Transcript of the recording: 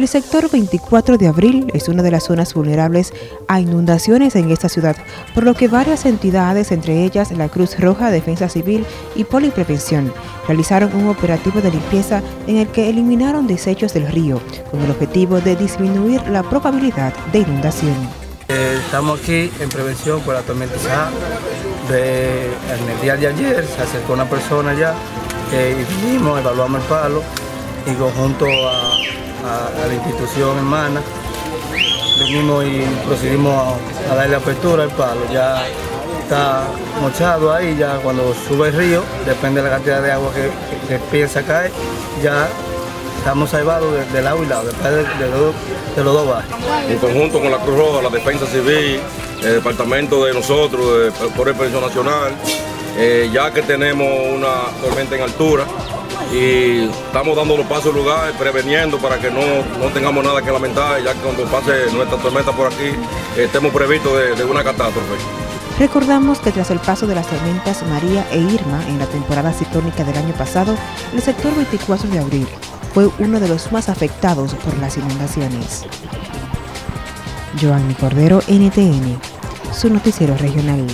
El sector 24 de Abril es una de las zonas vulnerables a inundaciones en esta ciudad, por lo que varias entidades, entre ellas la Cruz Roja, Defensa Civil y Poliprevención, realizaron un operativo de limpieza en el que eliminaron desechos del río, con el objetivo de disminuir la probabilidad de inundación. Estamos aquí en prevención por la tormenta Isaac. En el día de ayer se acercó una persona ya y vinimos, evaluamos el palo y junto a la institución hermana venimos y procedimos a darle apertura al palo. Ya está mochado ahí, ya cuando sube el río, depende de la cantidad de agua que empieza a caer, ya estamos salvados del lado y lado, de los dos barrios. En conjunto con la Cruz Roja, la Defensa Civil, el departamento de nosotros, el Poliprevención Nacional, ya que tenemos una tormenta en altura y estamos dando los pasos lugares, preveniendo para que no tengamos nada que lamentar, ya que cuando pase nuestra tormenta por aquí, estemos previstos de una catástrofe. Recordamos que tras el paso de las tormentas María e Irma en la temporada ciclónica del año pasado, el sector 24 de Abril fue uno de los más afectados por las inundaciones. Yoani Cordero, NTN, su noticiero regional.